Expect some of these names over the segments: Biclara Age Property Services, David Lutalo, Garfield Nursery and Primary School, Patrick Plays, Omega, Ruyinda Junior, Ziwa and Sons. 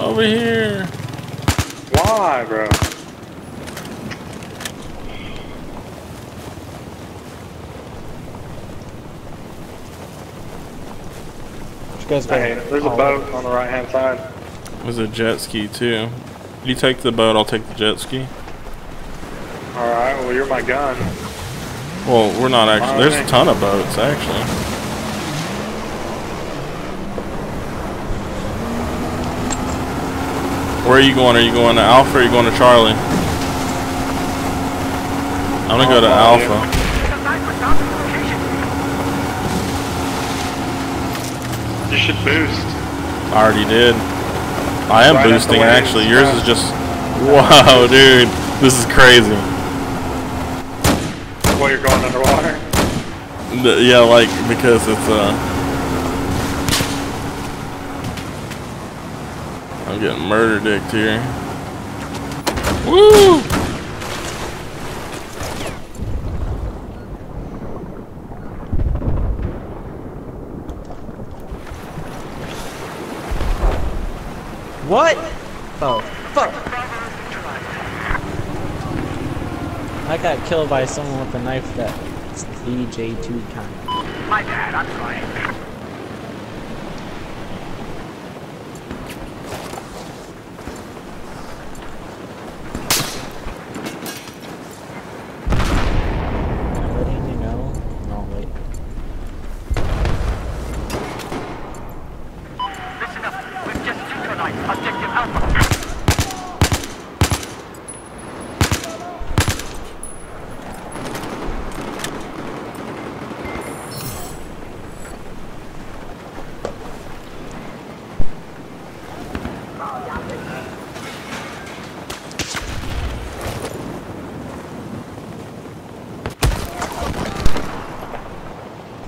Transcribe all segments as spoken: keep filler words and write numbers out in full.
Over here. Why, bro? There's a boat on the right hand side. There's a jet ski too. You take the boat, I'll take the jet ski. Alright, well you're my gun. Well, we're not actually, there's a ton of boats actually. Where are you going? Are you going to Alpha or are you going to Charlie? I'm gonna go to Alpha. You should boost. I already did. I am right boosting actually. Yours yeah. is just. Wow, dude. This is crazy. Well, you're going underwater? The, yeah, like, because it's. uh I'm getting murder dicked here. Woo! What? Oh, fuck. I got killed by someone with a knife that it's D J two kind. My bad, I'm sorry. Everything you know? No, wait. Listen up. We've just synchronized objective Alpha.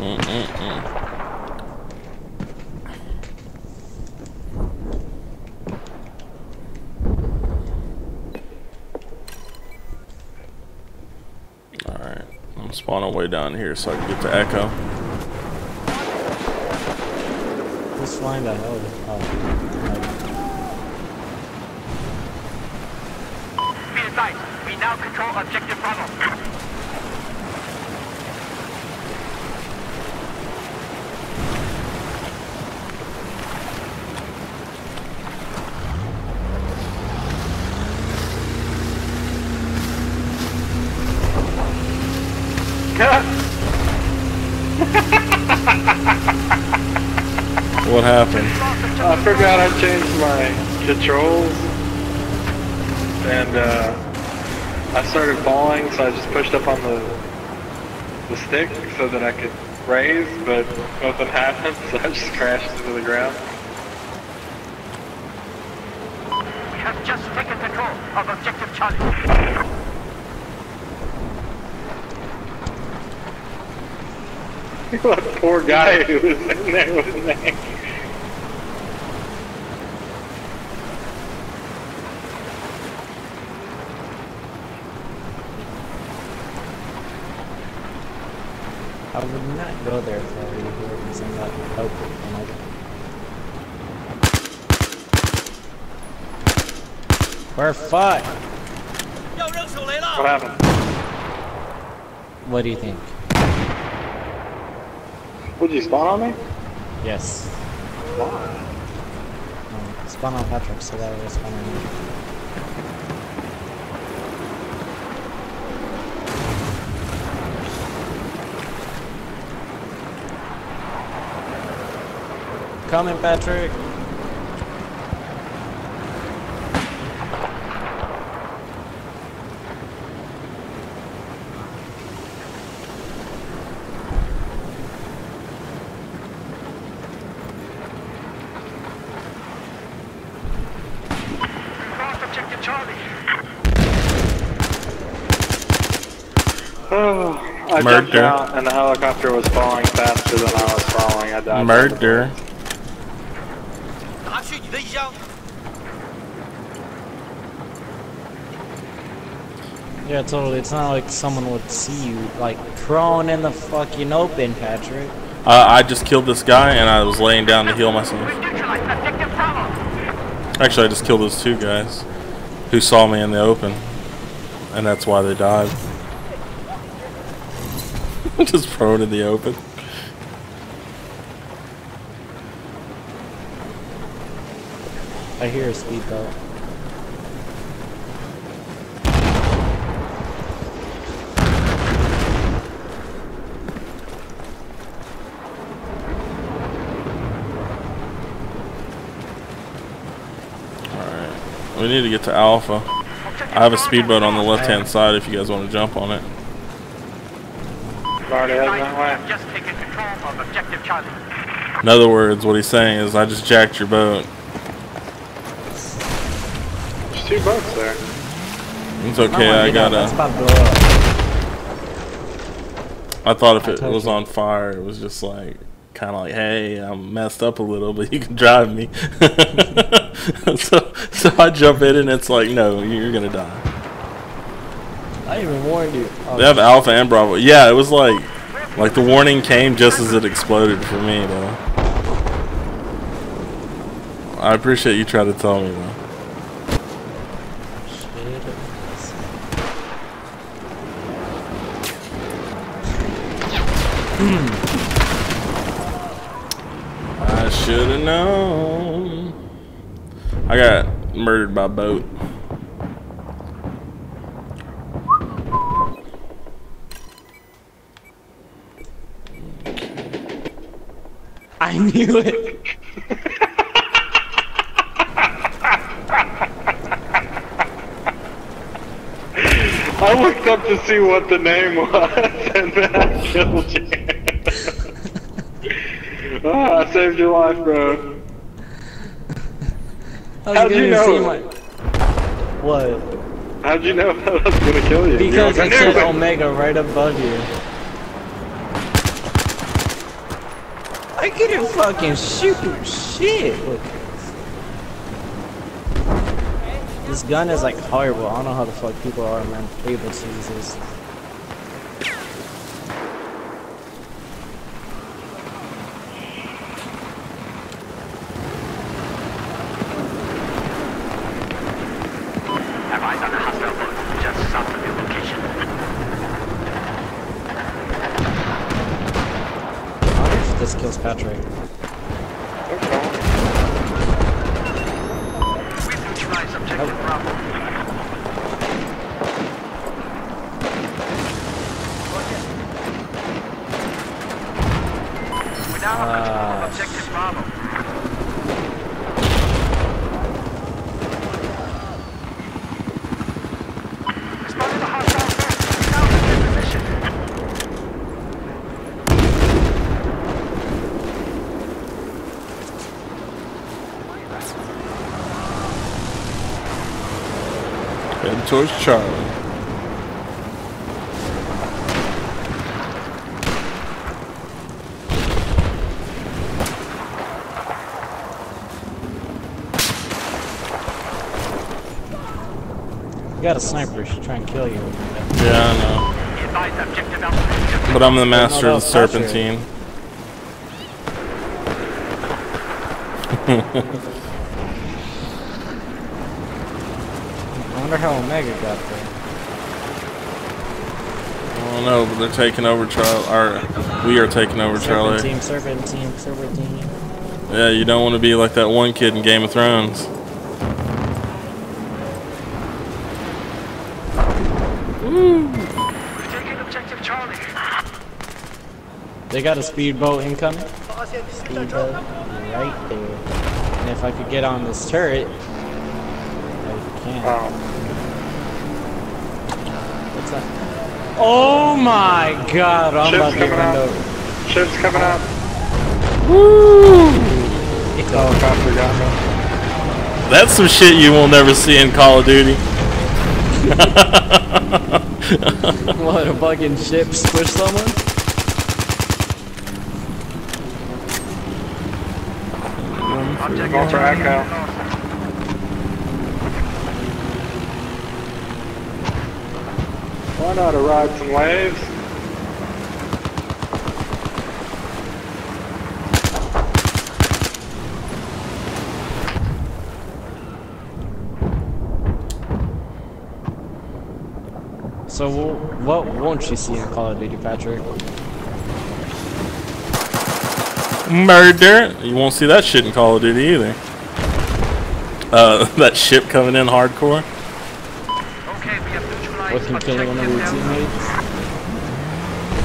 Mm-mm-mm. Spawn away down here so I can get to Echo. Who's flying the hell? Oh. Be advised, we now control objective Bravo. What happened? I forgot I changed my controls and uh, I started falling, so I just pushed up on the the stick so that I could raise, but nothing happened, so I just crashed into the ground. We have just taken control of objective Charlie. That poor guy who was in there with an anchor. I would not go there if I were you because I'm not helping. We're fucked. What happened? What do you think? Would you spawn on me? Yes. Why? Oh. Um, spawn on Patrick, so that was spawn on me. Coming, Patrick. Charlie. Oh, I Murder. jumped out and the helicopter was falling faster than I was falling. I died. Murder. Yeah, totally. It's not like someone would see you like prone in the fucking open, Patrick. Uh, I just killed this guy and I was laying down to heal myself. Actually, I just killed those two guys who saw me in the open, and that's why they died. Just thrown in the open. I hear a speedboat. We need to get to Alpha. I have a speedboat on the left-hand side if you guys want to jump on it. In other words, what he's saying is, I just jacked your boat. There's two boats there. It's okay, I got a... I thought if it was on fire, it was just like... kind of like, hey, I'm messed up a little, but you can drive me. so, so I jump in, and it's like, no, you're gonna die. I even warned you. Oh, they have Alpha and Bravo. Yeah, it was like, like the warning came just as it exploded for me, though. I appreciate you trying to tell me, though. Should've known. I got murdered by boat. I knew it. I looked up to see what the name was, and then I killed you. Oh, I saved your life, bro. How'd you know? My... What? How'd you know that I was gonna kill you? Because like, I said it. Omega right above you. I couldn't fucking shoot shit with this. This gun is like horrible. I don't know how the fuck people are, man, able to use this. Patrick. Okay. We've neutralized objective Bravo. We now have control of objective Bravo. Heading towards Charlie. You got a sniper, she's trying to kill you. Yeah, I know. But I'm the master of the serpentine. I wonder how Omega got there. I don't know, but they're taking over Charlie. We are taking over Charlie. Serpent team, serpent team, serpent team. Yeah, you don't want to be like that one kid in Game of Thrones. Woo. We're taking objective Charlie. They got a speedboat incoming. Speedboat right there. And if I could get on this turret, I can't. Oh. Oh my god, I'm about to get window. Ship's coming up. Woo! It's all copper got me. That's some shit you will never see in Call of Duty. What, a fucking ship push someone? Object on track now. Why not to ride some waves? So we'll, what won't you see in Call of Duty, Patrick? Murder! You won't see that shit in Call of Duty either. Uh, that ship coming in hardcore. Okay, we have neutralized. With him killing one of your teammates.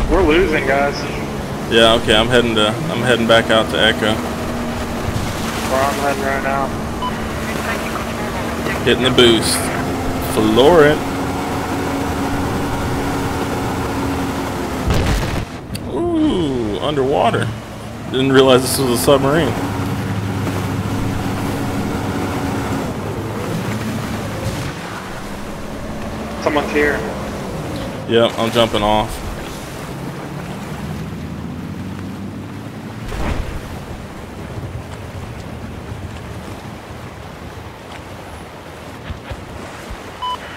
We're losing, guys. Yeah. Okay. I'm heading to. I'm heading back out to Echo. Where I'm heading right now. Hitting the boost. Floor it. Underwater. Didn't realize this was a submarine. Someone's here. Yep, I'm jumping off.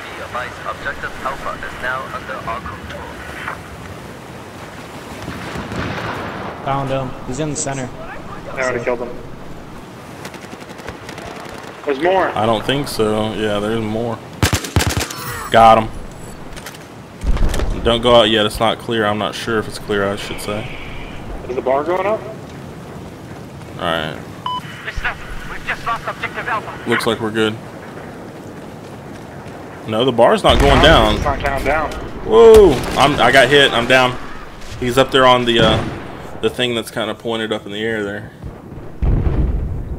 The advice, objective Alpha is now under our control. Found him. He's in the center. I already killed him. There's more. I don't think so. Yeah, there's more. Got him. Don't go out yet. It's not clear. I'm not sure if it's clear, I should say. Is the bar going up? Alright. Listen up. We've just lost objective Alpha. Looks like we're good. No, the bar's not going down. It's not going down. Whoa. I'm, I got hit. I'm down. He's up there on the... Uh, The thing that's kind of pointed up in the air there.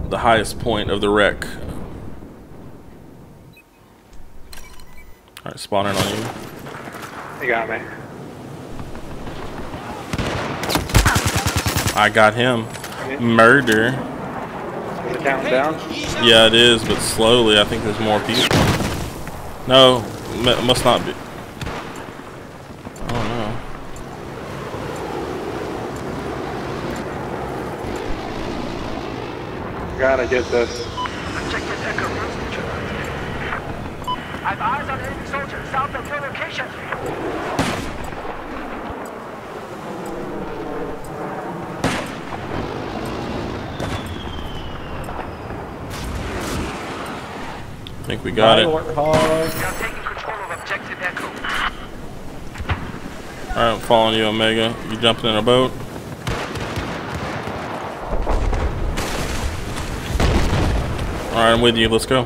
The highest point of the wreck. Alright, spawning on you. You got me. I got him. Murder. Is it counting down? Yeah, it is, but slowly. I think there's more people. No, it must not be. Gotta get this. Objective Echo runs neutralized. I've eyes on enemy soldiers south of your location. I think we got it. Now taking control of objective Echo. Alright, I'm following you, Omega. You jumping in a boat? Alright, I'm with you. Let's go.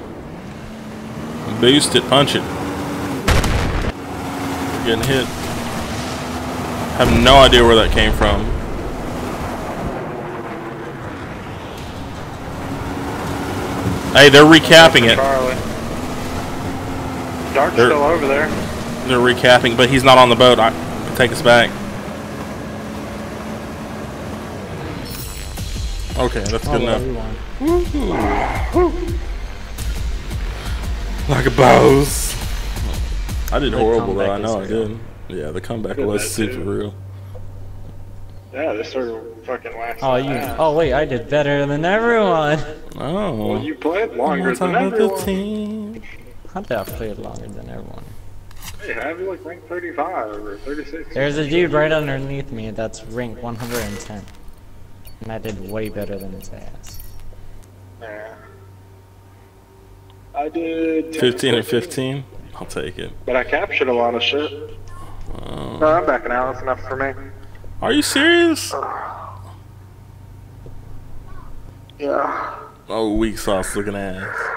Boost it. Punch it. We're getting hit. I have no idea where that came from. Hey, they're recapping it. Dark's still over there. They're recapping, but he's not on the boat. I take us back. Okay, that's good enough. Like a boss. I did horrible though, I know I did. Yeah, the comeback was super real. Yeah, this started fucking last. Oh, you oh wait, I did better than everyone. Oh. Well, you played longer than everyone. How did I play it longer than everyone? Hey, have you like rank thirty-five or thirty-six? There's a dude right underneath me that's ranked one hundred ten. And I did way better than his ass. Yeah. I did... fifteen and fifteen? I'll take it. But I captured a lot of shit. Uh, no, I'm backing out. That's enough for me. Are you serious? Uh, yeah. Oh, weak sauce looking ass.